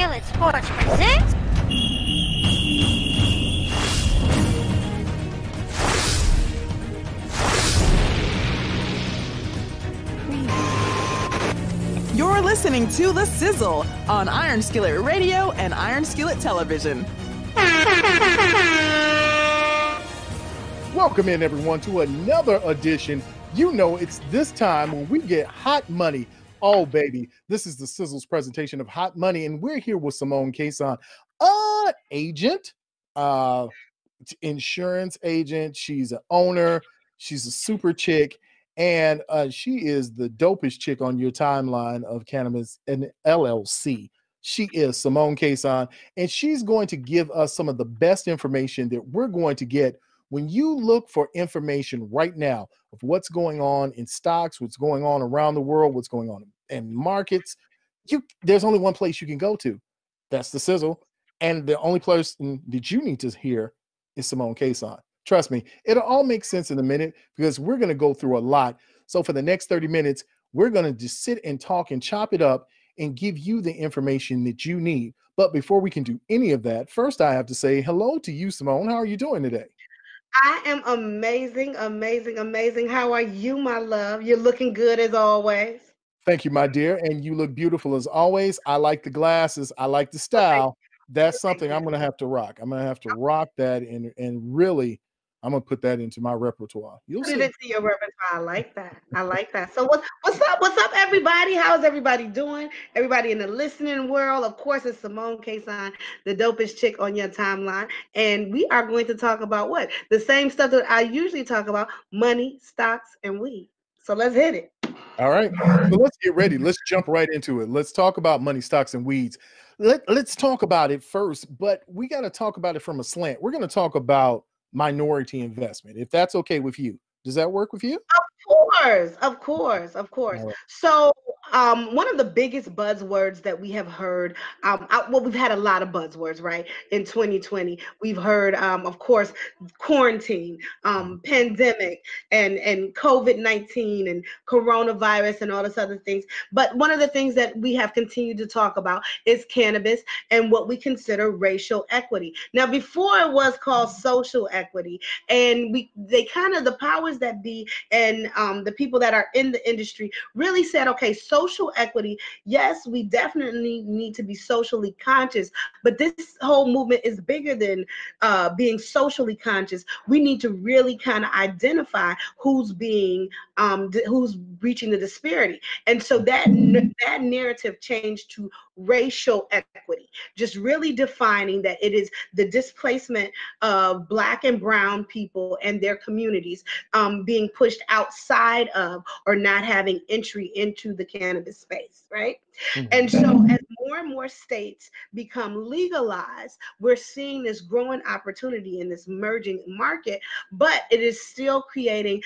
Skillet Sports presents... You're listening to The Sizzle on Iron Skillet Radio and Iron Skillet Television. Welcome in, everyone, to another edition. You know it's this time when we get hot money. Oh, baby, this is The Sizzle's presentation of Hot Money, and we're here with Cimone Casson, an agent, insurance agent. She's an owner. She's a super chick, and she is the dopest chick on your timeline of cannabis and LLC. She is Cimone Casson, and she's going to give us some of the best information that we're going to get when you look for information right now of what's going on in stocks, what's going on around the world, what's going on in markets. There's only one place you can go to. That's The Sizzle. And the only person that you need to hear is Cimone Casson. Trust me, it'll all make sense in a minute because we're going to go through a lot. So for the next 30 minutes, we're going to just sit and talk and chop it up and give you the information that you need. But before we can do any of that, first I have to say hello to you, Cimone. How are you doing today? I am amazing, amazing, amazing. How are you, my love? You're looking good as always. Thank you, my dear. And you look beautiful as always. I like the glasses. I like the style. That's something I'm going to have to rock. I'm going to have to rock that. And really, I'm going to put that into my repertoire. You'll see. Put it into your repertoire. I like that. I like that. So what's up? What's up, everybody? How's everybody doing? Everybody in the listening world. Of course, it's Cimone Casson, the dopest chick on your timeline. And we are going to talk about what? The same stuff that I usually talk about, money, stocks, and weed. So let's hit it. All right. So let's get ready. Let's jump right into it. Let's talk about money, stocks, and weeds. Let's talk about it first, but we got to talk about it from a slant. We're going to talk about minority investment, if that's okay with you. Does that work with you? Of course. Right. So one of the biggest buzzwords that we have heard, we've had a lot of buzzwords, right? In 2020, we've heard, of course, quarantine, pandemic, and COVID-19 and coronavirus and all those other things. But one of the things that we have continued to talk about is cannabis and what we consider racial equity. Now, before it was called social equity, and the powers that be and the people that are in the industry really said, okay, social equity, yes, we definitely need to be socially conscious, but this whole movement is bigger than being socially conscious. We need to really kind of identify who's being, who's reaching the disparity. And so that narrative changed to racial equity, just really defining that it is the displacement of Black and brown people and their communities being pushed outside of or not having entry into the cannabis space, right? And so as more and more states become legalized, we're seeing this growing opportunity in this emerging market, but it is still creating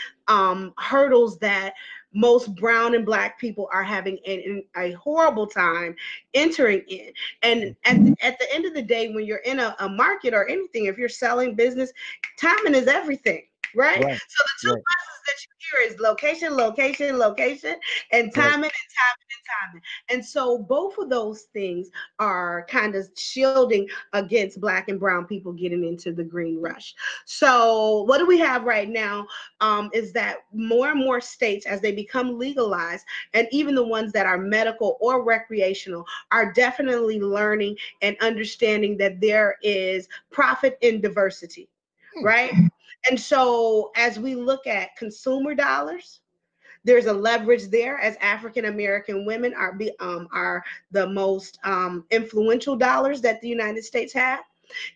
hurdles that most brown and Black people are having a horrible time entering in. And at the end of the day, when you're in a market or anything, if you're selling business, timing is everything, right? Right. So the two buses that you hear is location, location, location, and timing, right. and timing. And so both of those things are kind of shielding against Black and brown people getting into the green rush. So what do we have right now is that more and more states, as they become legalized, and even the ones that are medical or recreational, are definitely learning and understanding that there is profit in diversity, right? And so as we look at consumer dollars, there's a leverage there, as African American women are the most influential dollars that the United States have.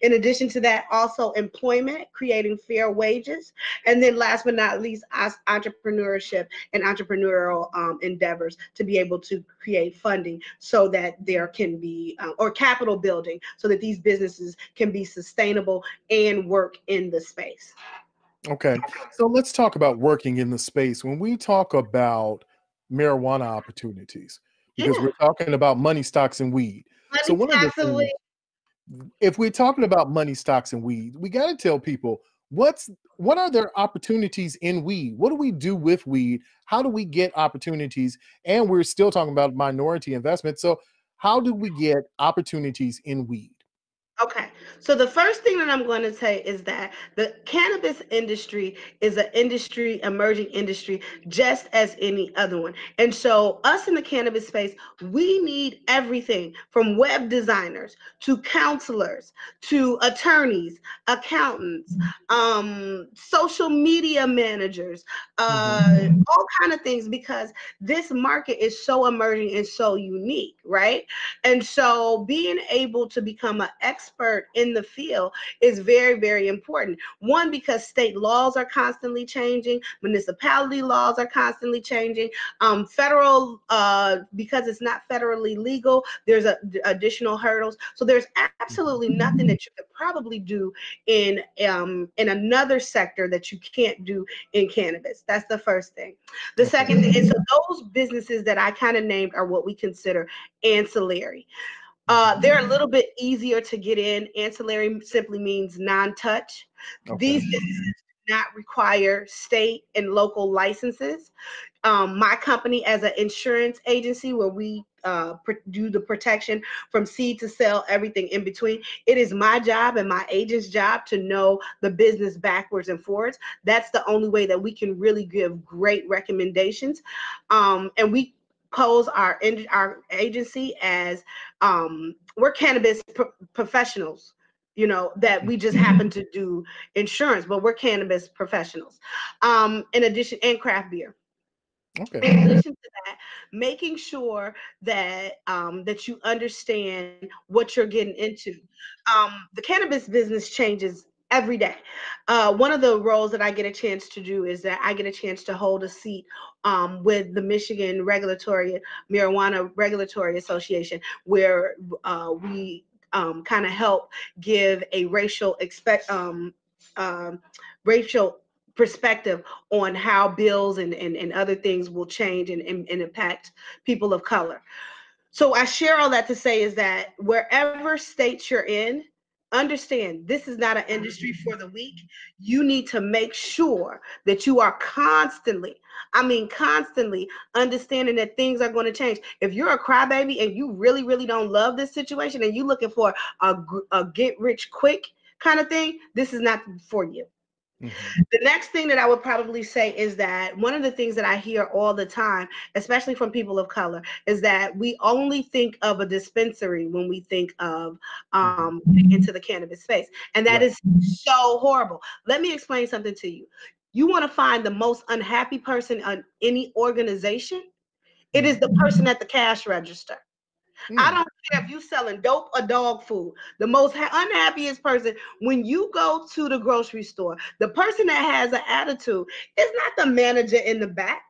In addition to that, also employment, creating fair wages, and then last but not least, entrepreneurship and entrepreneurial endeavors to be able to create funding so that there can be, or capital building, so that these businesses can be sustainable and work in the space. Okay, so let's talk about working in the space. When we talk about marijuana opportunities, because we're talking about money, stocks, and weed. So one of the things, if we're talking about money, stocks, and weed, we got to tell people what are their opportunities in weed? What do we do with weed? How do we get opportunities? And we're still talking about minority investment. So how do we get opportunities in weed? Okay, so the first thing that I'm going to say is that the cannabis industry is an industry, emerging industry, just as any other one. And so us in the cannabis space, we need everything from web designers to counselors, to attorneys, accountants, social media managers, all kind of things, because this market is so emerging and so unique, right? And so being able to become an expert in the field is very, very important. One, because state laws are constantly changing, municipality laws are constantly changing, federal, because it's not federally legal, there's additional hurdles. So there's absolutely nothing that you could probably do in another sector that you can't do in cannabis. That's the first thing. The second thing, and so those businesses that I kind of named are what we consider ancillary. They're a little bit easier to get in. Ancillary simply means non-touch. Okay. These businesses do not require state and local licenses. My company, as an insurance agency where we do the protection from seed to sell, everything in between, it is my job and my agent's job to know the business backwards and forwards. That's the only way that we can really give great recommendations. And we pose our agency as we're cannabis professionals, you know, that we just happen to do insurance, but we're cannabis professionals. In addition, and craft beer. Okay. In addition to that, making sure that that you understand what you're getting into. The cannabis business changes every day. One of the roles that I get a chance to do is that I get a chance to hold a seat with the Michigan Regulatory Marijuana Regulatory Association, where we kind of help give a racial perspective on how bills and other things will change and impact people of color. So I share all that to say is that wherever states you're in, understand, this is not an industry for the weak. You need to make sure that you are constantly, I mean constantly, understanding that things are going to change. If you're a crybaby and you really, really don't love this situation and you're looking for a get-rich-quick kind of thing, this is not for you. Mm-hmm. The next thing that I would probably say is that one of the things that I hear all the time, especially from people of color, is that we only think of a dispensary when we think of into the cannabis space. And that is so horrible. Let me explain something to you. You want to find the most unhappy person on any organization? It is the person at the cash register. I don't care if you're selling dope or dog food. The most unhappiest person, when you go to the grocery store, the person that has an attitude is not the manager in the back.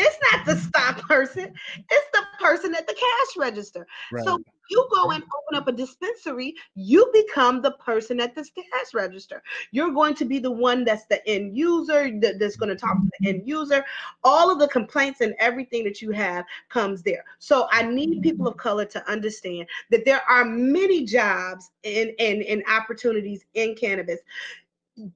It's not the stock person. It's the person at the cash register. Right. So you go and open up a dispensary, you become the person at the cash register. You're going to be the one that's the end user, that's going to talk to the end user. All of the complaints and everything that you have comes there. So I need people of color to understand that there are many jobs and opportunities in cannabis.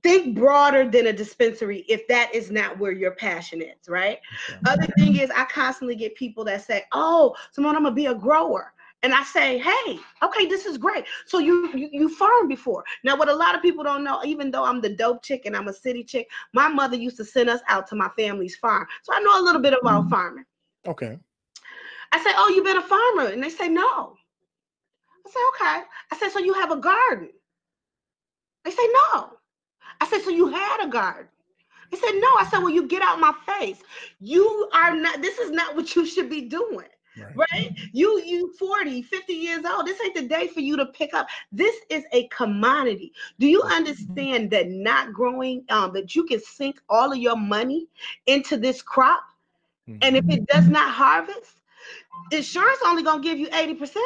Think broader than a dispensary if that is not where your passion is, right? Okay. Other thing is, I constantly get people that say, oh, Cimone, I'm going to be a grower. And I say, hey, okay, this is great. So you farmed before. Now, what a lot of people don't know, even though I'm the dope chick and I'm a city chick, my mother used to send us out to my family's farm. So I know a little bit about farming. Okay. I say, oh, you've been a farmer? And they say, no. I say, okay. I said, so you have a garden? They say, no. I said, so you had a garden? He said, no. I said, well, you get out my face. You are not, this is not what you should be doing, right? You 40, 50 years old. This ain't the day for you to pick up. This is a commodity. Do you understand that not growing, that you can sink all of your money into this crop? And if it does not harvest, insurance only going to give you 80%.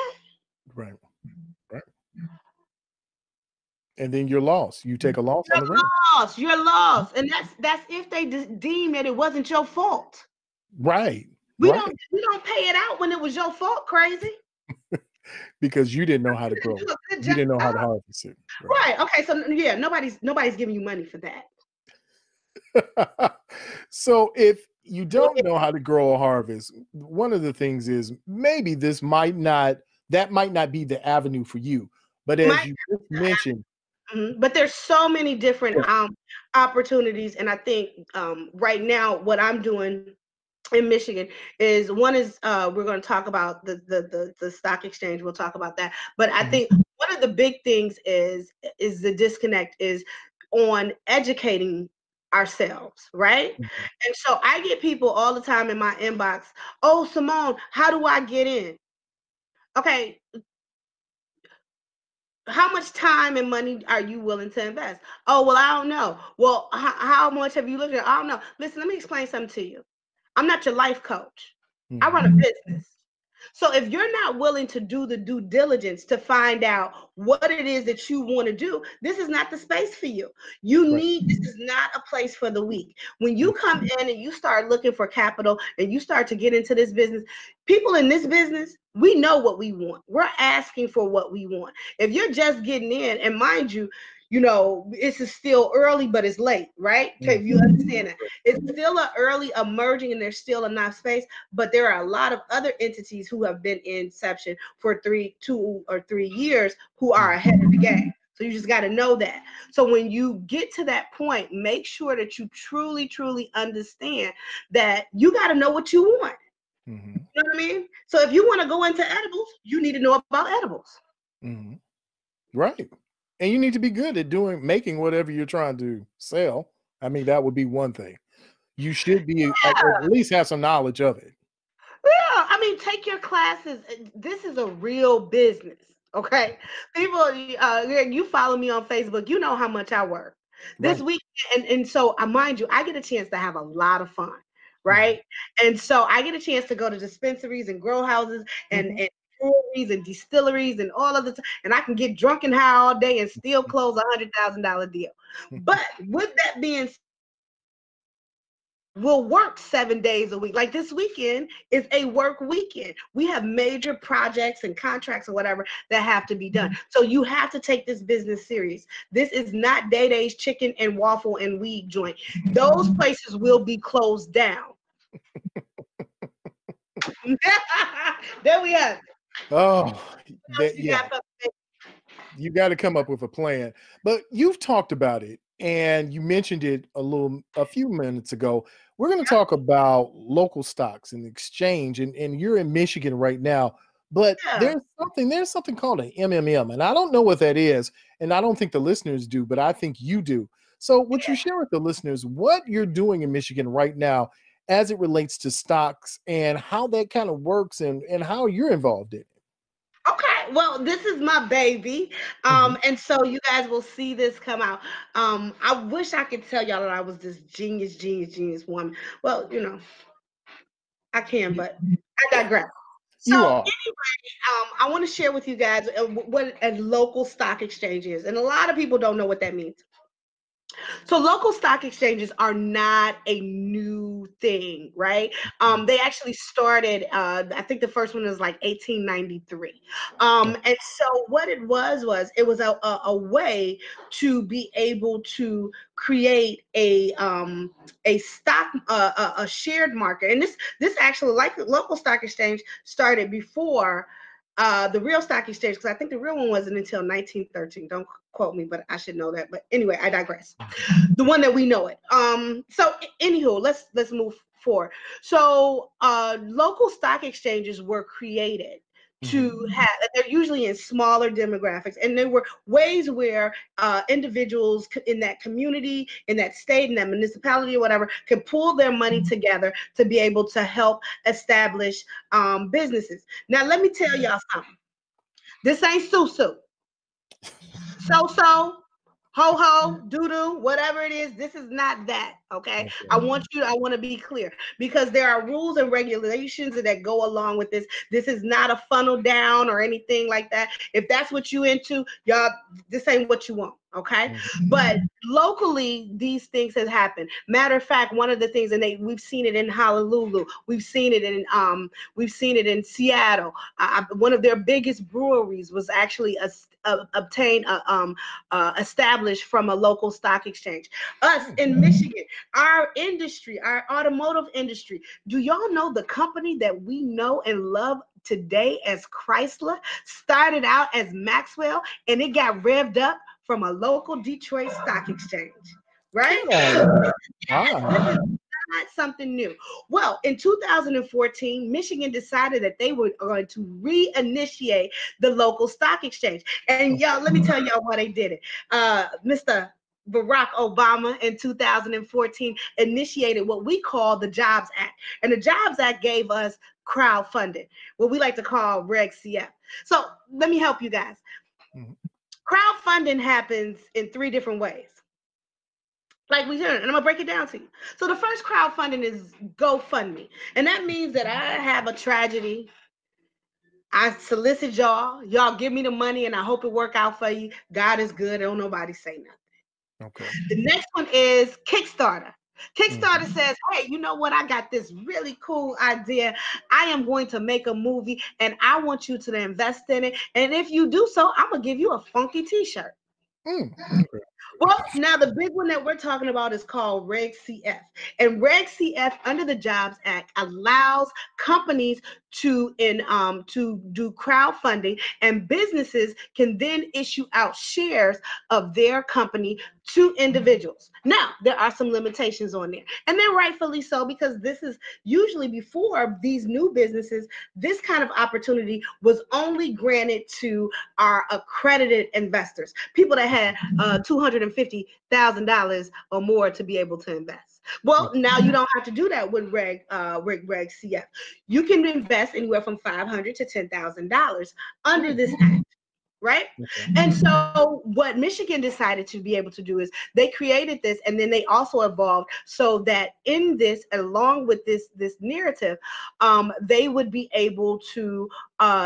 Right. And then you're lost. You take a loss. You're lost. And that's if they deem that it wasn't your fault. Right. We don't pay it out when it was your fault, crazy. Because you didn't know how to grow. You didn't know how to harvest it. Right. Okay. So yeah, nobody's giving you money for that. So if you don't know how to grow or harvest, one of the things is maybe this might not that might not be the avenue for you. But as you just mentioned, but there's so many different opportunities. And I think right now what I'm doing in Michigan is we're going to talk about the stock exchange. We'll talk about that. But I think one of the big things is the disconnect is on educating ourselves, right? And so I get people all the time in my inbox, "Oh, Cimone, how do I get in?" Okay, how much time and money are you willing to invest? "Oh, well, I don't know." Well, how much have you looked at? I don't know. Listen, let me explain something to you. I'm not your life coach. I run a business. So if you're not willing to do the due diligence to find out what it is that you want to do, this is not the space for you. This is not a place for the weak. When you come in and you start looking for capital and you start to get into this business, people in this business, we know what we want. We're asking for what we want. If you're just getting in, and mind you, you know, it's still early, but it's late, right? Okay, you understand that. It's still an early emerging and there's still enough space, but there are a lot of other entities who have been in inception for 2 or 3 years who are ahead of the game. So you just got to know that. So when you get to that point, make sure that you truly, truly understand that you got to know what you want. You know what I mean? So if you want to go into edibles, you need to know about edibles. Right. And you need to be good at making whatever you're trying to sell. I mean, that would be one thing. You should be at least have some knowledge of it. Yeah, I mean, take your classes. This is a real business, okay? People, you follow me on Facebook. You know how much I work this weekend, and so mind you, I get a chance to have a lot of fun, right? And so I get a chance to go to dispensaries and grow houses and breweries and distilleries and all of the time, and I can get drunk and high all day and still close $100,000 deal. But with that being said, we'll work 7 days a week. Like this weekend is a work weekend. We have major projects and contracts or whatever that have to be done. So you have to take this business serious. This is not Day Day's chicken and waffle and weed joint. Those places will be closed down. There we have it. Oh, yeah. You got to come up with a plan. But you've talked about it, and you mentioned it a few minutes ago. We're going to talk about local stocks and exchange, and you're in Michigan right now. But there's something called an MMM, and I don't know what that is, and I don't think the listeners do, but I think you do. So would you share with the listeners what you're doing in Michigan right now as it relates to stocks and how that kind of works and how you're involved in it? Okay, well, this is my baby. And so you guys will see this come out. I wish I could tell y'all that I was this genius woman. Well, you know, I can, but I digress. So anyway, I want to share with you guys what a local stock exchange is. And a lot of people don't know what that means. So local stock exchanges are not a new thing, right? They actually started, I think the first one was like 1893. And so what it was it was a way to be able to create a stock, a shared market. And this actually, like the local stock exchange, started before the real stock exchange, because I think the real one wasn't until 1913. Don't quote me, but I should know that. But anyway, I digress. The one that we know it. So anywho, let's move forward. So local stock exchanges were created to have, they're usually in smaller demographics, and there were ways where individuals in that community, in that state, in that municipality or whatever, could pull their money together to be able to help establish businesses. Now let me tell y'all something. This ain't susu, so-so, ho-ho, doo-doo, whatever it is. This is not that, okay? I want to be clear, because there are rules and regulations that go along with this. This is not a funnel down or anything like that. If that's what you into, y'all, this ain't what you want, okay? But locally, these things have happened. Matter of fact, one of the things, and we've seen it in Honolulu, we've seen it in Seattle. One of their biggest breweries was actually established from a local stock exchange. Us in Michigan, Our industry, our automotive industry. Do y'all know the company that we know and love today as Chrysler started out as Maxwell, and it got revved up from a local Detroit stock exchange, right? Yeah. Wow. Something new. Well, in 2014, Michigan decided that they were going to reinitiate the local stock exchange. And y'all, let me tell y'all why they did it. Mr. Barack Obama in 2014 initiated what we call the Jobs Act. And the Jobs Act gave us crowdfunding, what we like to call Reg CF. So let me help you guys. Crowdfunding happens in three different ways. Like we learned, and I'm gonna break it down to you. So the first crowdfunding is GoFundMe. And that means that I have a tragedy. I solicit y'all, y'all give me the money and I hope it work out for you. God is good, don't nobody say nothing. Okay. The next one is Kickstarter. Kickstarter says, hey, you know what? I got this really cool idea. I am going to make a movie and I want you to invest in it. And if you do so, I'm gonna give you a funky t-shirt. Okay. Well, now the big one that we're talking about is called Reg CF. And Reg CF under the Jobs Act allows companies to do crowdfunding, and businesses can then issue out shares of their company to individuals. Now, there are some limitations on there, and they're rightfully so, because this is usually before these new businesses, this kind of opportunity was only granted to our accredited investors, people that had $250,000 or more to be able to invest. Well, now you don't have to do that with Reg CF. You can invest anywhere from $500 to $10,000 under this act, right? And so what Michigan decided to be able to do is they created this, and then they also evolved so that in this, along with this narrative, they would be able to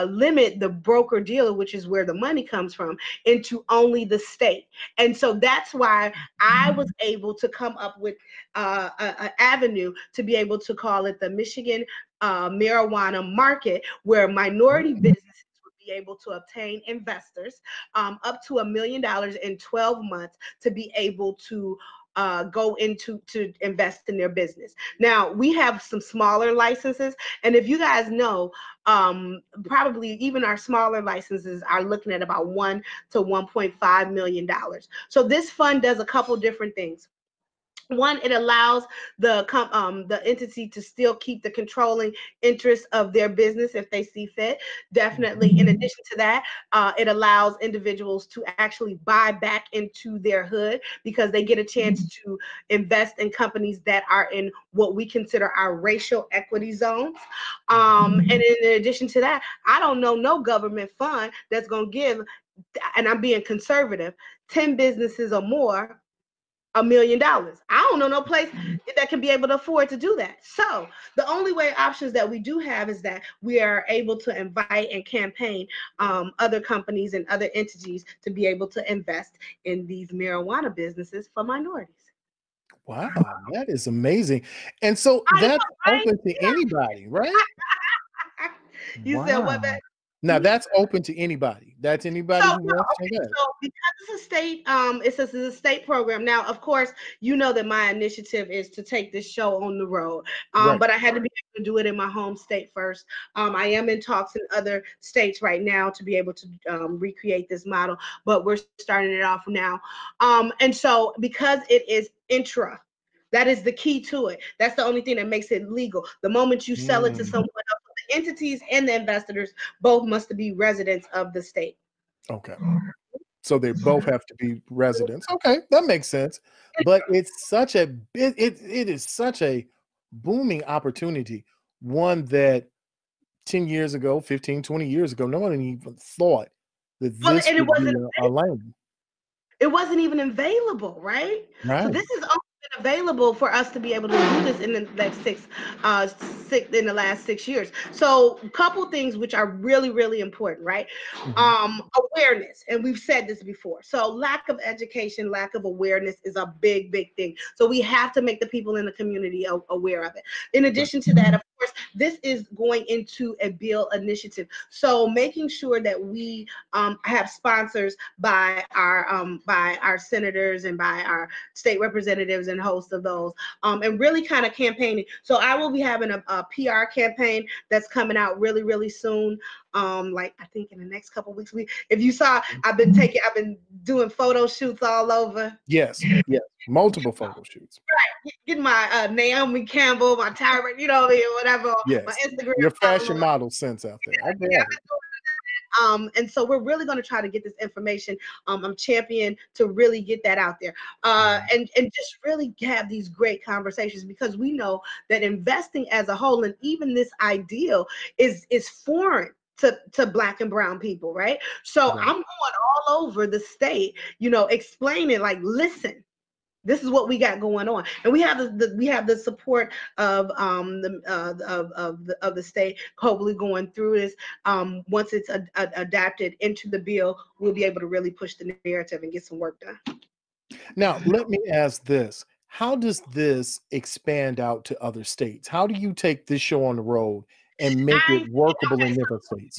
limit the broker dealer, which is where the money comes from, into only the state. And so that's why I was able to come up with an avenue to be able to call it the Michigan Marijuana Market, where minority businesses be able to obtain investors up to $1 million in 12 months to be able to go into to invest in their business. Now, we have some smaller licenses, and if you guys know, probably even our smaller licenses are looking at about $1 to $1.5 million. So this fund does a couple different things. One, it allows the entity to still keep the controlling interest of their business if they see fit. Definitely. In addition to that, it allows individuals to actually buy back into their hood, because they get a chance to invest in companies that are in what we consider our racial equity zones. And in addition to that, I don't know no government fund that's going to give, and I'm being conservative, 10 businesses or more $1 million. I don't know no place that can be able to afford to do that. So the only way options that we do have is that we are able to invite and campaign other companies and other entities to be able to invest in these marijuana businesses for minorities. Wow, that is amazing. And so that's open to anybody, right? You wow. Said what that? Now that's open to anybody. That's anybody. So, who wants to do that. So because it's a state, it's a state program. Now, of course, you know that my initiative is to take this show on the road, right. But I had to be able to do it in my home state first. I am in talks in other states right now to be able to recreate this model, but we're starting it off now. And so because it is intra, that is the key to it. That's the only thing that makes it legal. The moment you sell it to someone else, entities and the investors both must be residents of the state. Okay, so they both have to be residents. Okay, that makes sense. But it's such a it is such a booming opportunity, one that 10 years ago, 15, 20 years ago, no one even thought that this it wasn't even available, right? Right. So this is available for us to be able to do this in the next last 6 years. So a couple things which are really, really important, right? Awareness, and we've said this before. So lack of education, lack of awareness is a big, big thing. So we have to make the people in the community aware of it. In addition to that, of course, this is going into a bill initiative. So making sure that we have sponsors by our senators and by our state representatives and hosts of those, and really kind of campaigning. So I will be having a PR campaign that's coming out really, really soon. Like I think in the next couple of weeks, if you saw, I've been doing photo shoots all over. Yes, yes, multiple photo shoots. Right, get my Naomi Campbell, my Tyra, you know, whatever. Yes, my Instagram. Your fashion model sense out there. I get it. And so we're really going to try to get this information. I'm championing to really get that out there, and just really have these great conversations, because we know that investing as a whole, and even this ideal, is foreign to Black and brown people, right? So I'm going all over the state, you know, explaining, like, listen, this is what we got going on, and we have the support of the state, hopefully going through this. Once it's adapted into the bill, we'll be able to really push the narrative and get some work done. Now, let me ask this: how does this expand out to other states? How do you take this show on the road and make it workable in different states?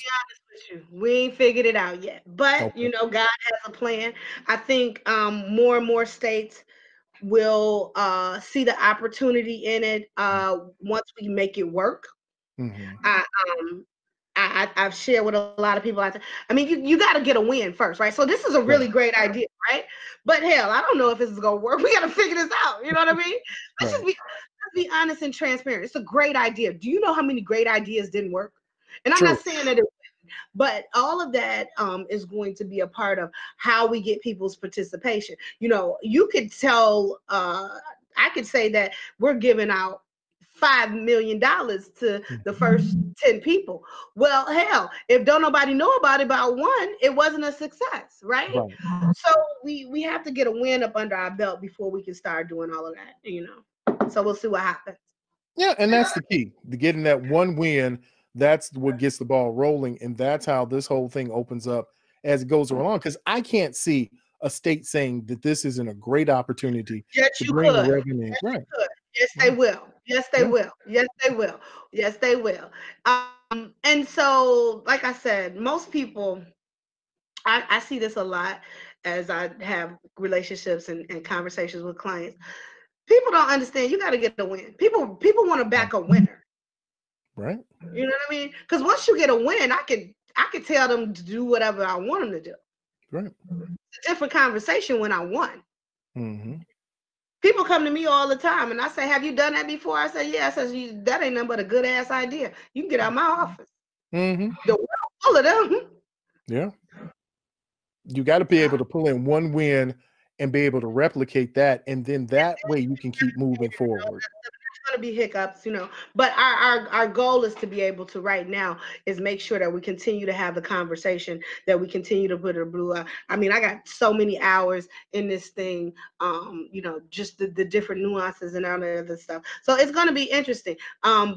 We ain't figured it out yet, but okay, you know, God has a plan. I think more and more states will see the opportunity in it once we make it work. Mm-hmm. I've shared with a lot of people out there. I mean, you got to get a win first, right? So this is a really great idea, right? But hell, I don't know if this is gonna work. We got to figure this out. You know what I mean? Let's just be honest and transparent. It's a great idea. Do you know how many great ideas didn't work? And I'm not saying that it, but all of that is going to be a part of how we get people's participation. You know, you could tell, I could say that we're giving out $5 million to the first 10 people. Well, hell, if don't nobody know about it, about one, it wasn't a success, right? So we have to get a win up under our belt before we can start doing all of that, you know? So we'll see what happens. Yeah, and that's the key, to getting that one win. That's what gets the ball rolling, and that's how this whole thing opens up as it goes along. Because I can't see a state saying that this isn't a great opportunity to bring the revenue. Yes, right? Yes, they will. Yes, they will. Yes, they will. Yes, they will. And so, like I said, most people, I see this a lot as I have relationships and conversations with clients. People don't understand. You got to get a win. People want to back a winner. Right. You know what I mean? Because once you get a win, I can tell them to do whatever I want them to do. Right. It's a different conversation when I won. Mm-hmm. People come to me all the time, and I say, "Have you done that before?" I say, "Yeah." I say, "That ain't nothing but a good ass idea. You can get out of my office." Mm-hmm. The world full of them. Yeah. You got to be able to pull in one win and be able to replicate that, and then that way you can keep moving forward. Going to be hiccups, you know, but our goal is to be able to right now is make sure that we continue to have the conversation, that we continue to put a blue out. I mean, I got so many hours in this thing, you know, just the different nuances and all that other stuff. So it's going to be interesting,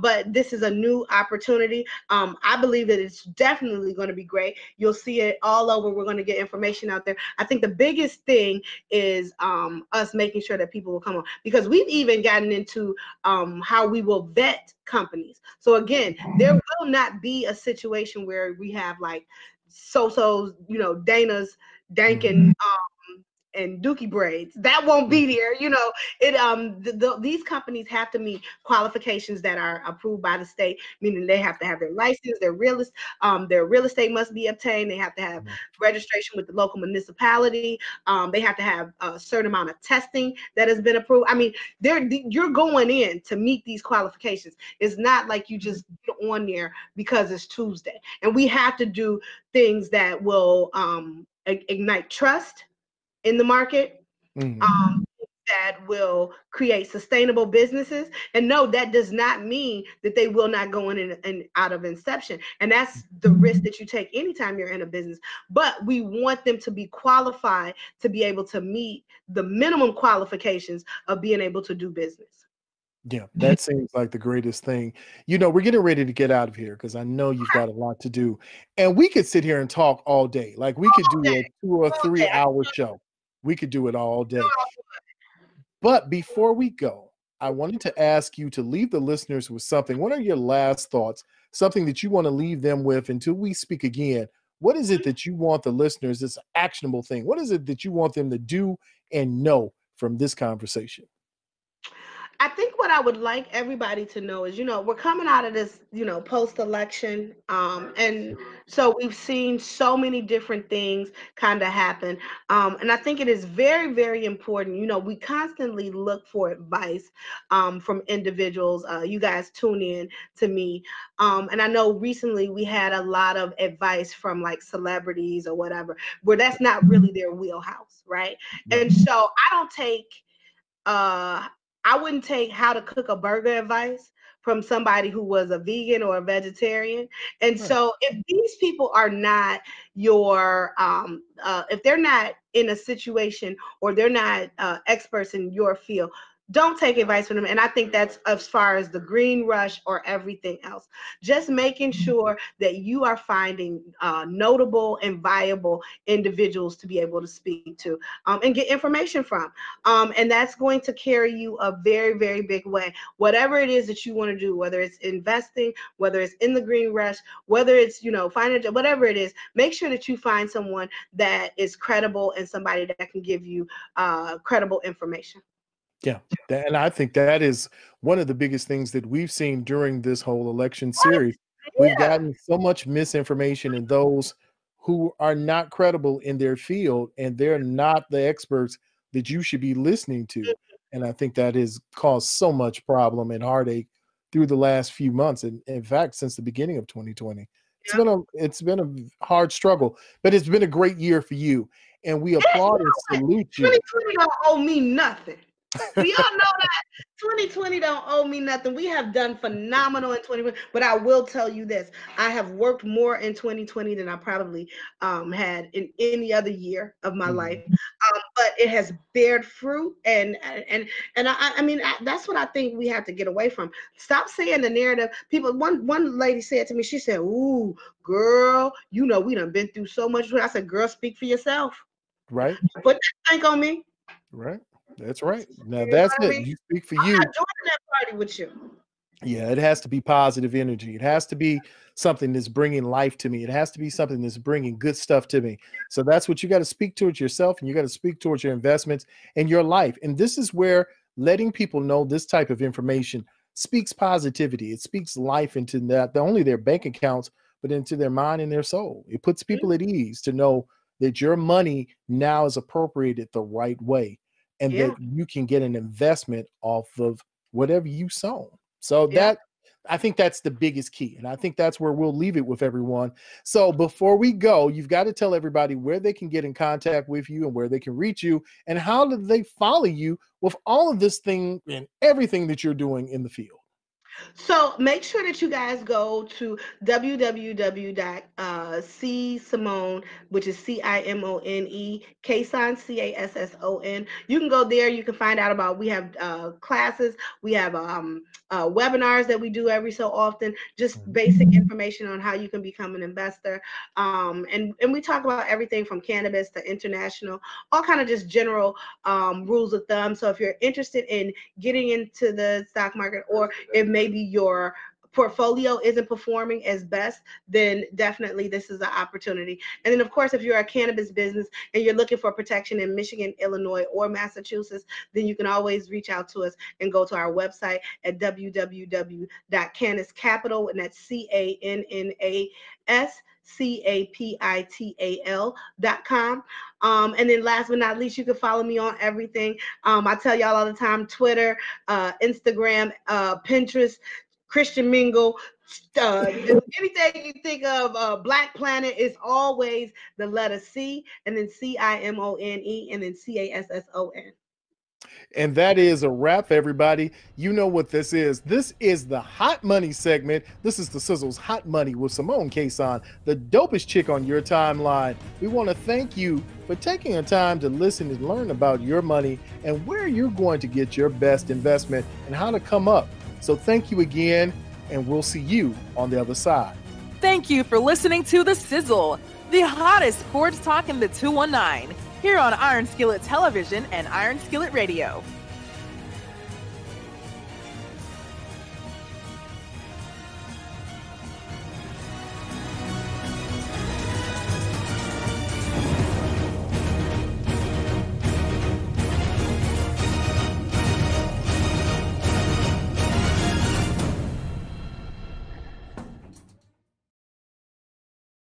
but this is a new opportunity. I believe that it's definitely going to be great. You'll see it all over. We're going to get information out there. I think the biggest thing is us making sure that people will come on, because we've even gotten into how we will vet companies. So again, there will not be a situation where we have like so-so's, you know, Dana's, Dankin, and Dookie braids. That won't be there, you know. It these companies have to meet qualifications that are approved by the state, meaning they have to have their license, their real estate must be obtained, they have to have registration with the local municipality, they have to have a certain amount of testing that has been approved. I mean, you're going in to meet these qualifications. It's not like you just get on there because it's Tuesday. And we have to do things that will ignite trust in the market, that will create sustainable businesses. And no, that does not mean that they will not go in and out of inception. And that's the risk that you take anytime you're in a business. But we want them to be qualified to be able to meet the minimum qualifications of being able to do business. Yeah, that seems like the greatest thing. You know, we're getting ready to get out of here because I know you've got a lot to do. And we could sit here and talk all day. Like we could do a 2 or 3 hour show. We could do it all day. But before we go, I wanted to ask you to leave the listeners with something. What are your last thoughts? Something that you want to leave them with until we speak again. What is it that you want the listeners, this actionable thing? What is it that you want them to do and know from this conversation? I think what I would like everybody to know is, you know, we're coming out of this, you know, post-election. And so we've seen so many different things kind of happen. And I think it is very, very important. You know, we constantly look for advice from individuals. You guys tune in to me. And I know recently we had a lot of advice from like celebrities or whatever, where that's not really their wheelhouse, right? And so I don't take... I wouldn't take how to cook a burger advice from somebody who was a vegan or a vegetarian. And so if these people are not your, if they're not in a situation or they're not experts in your field, don't take advice from them. And I think that's as far as the green rush or everything else. Just making sure that you are finding notable and viable individuals to be able to speak to and get information from. And that's going to carry you a very, very big way. Whatever it is that you want to do, whether it's investing, whether it's in the green rush, whether it's, you know, financial, whatever it is, make sure that you find someone that is credible and somebody that can give you credible information. Yeah. And I think that is one of the biggest things that we've seen during this whole election series. We've gotten so much misinformation, and those who are not credible in their field, and they're not the experts that you should be listening to. And I think that has caused so much problem and heartache through the last few months. And in fact, since the beginning of 2020, it's been a hard struggle, but it's been a great year for you. And we applaud and salute you. 2020 don't owe me nothing. We all know that 2020 don't owe me nothing. We have done phenomenal in 2020, but I will tell you this. I have worked more in 2020 than I probably had in any other year of my life. But it has bared fruit. And I mean, that's what I think we have to get away from. Stop saying the narrative. People, one lady said to me, she said, "Ooh, girl, you know, we done been through so much." I said, "Girl, speak for yourself." Right. Put that tank on me. Right. That's right. Now that's it. You speak for you. I'm not doing that party with you. Yeah, it has to be positive energy. It has to be something that's bringing life to me. It has to be something that's bringing good stuff to me. So that's what you got to speak towards yourself, and you got to speak towards your investments and your life. And this is where letting people know this type of information speaks positivity. It speaks life into not only their bank accounts, but into their mind and their soul. It puts people at ease to know that your money now is appropriated the right way. And that you can get an investment off of whatever you sown. So that, I think that's the biggest key. And I think that's where we'll leave it with everyone. So before we go, you've got to tell everybody where they can get in contact with you and where they can reach you and how do they follow you with all of this thing and everything that you're doing in the field. So make sure that you guys go to www.csimone, which is C-I-M-O-N-E, Casson, C-A-S-S-O-N. You can go there. You can find out about, we have classes. We have webinars that we do every so often, just basic information on how you can become an investor. And we talk about everything from cannabis to international, all kind of just general rules of thumb. So if you're interested in getting into the stock market, or it may maybe your portfolio isn't performing as best, then definitely this is an opportunity. And then, of course, if you're a cannabis business and you're looking for protection in Michigan, Illinois, or Massachusetts, then you can always reach out to us and go to our website at www.cannascapital, and that's C-A-N-N-A-S-C-A-P-I-T-A-L.com. And then last but not least, you can follow me on everything. I tell y'all all the time, Twitter, Instagram, Pinterest, Christian Mingle, anything you think of, Black Planet is always the letter C, and then C-I-M-O-N-E, and then C-A-S-S-O-N. And that is a wrap, everybody. You know what this is. This is the Hot Money segment. This is The Sizzle's Hot Money with Cimone Casson, the dopest chick on your timeline. We want to thank you for taking the time to listen and learn about your money and where you're going to get your best investment and how to come up. So thank you again, and we'll see you on the other side. Thank you for listening to The Sizzle, the hottest sports talk in the 219. Here on Iron Skillet Television and Iron Skillet Radio.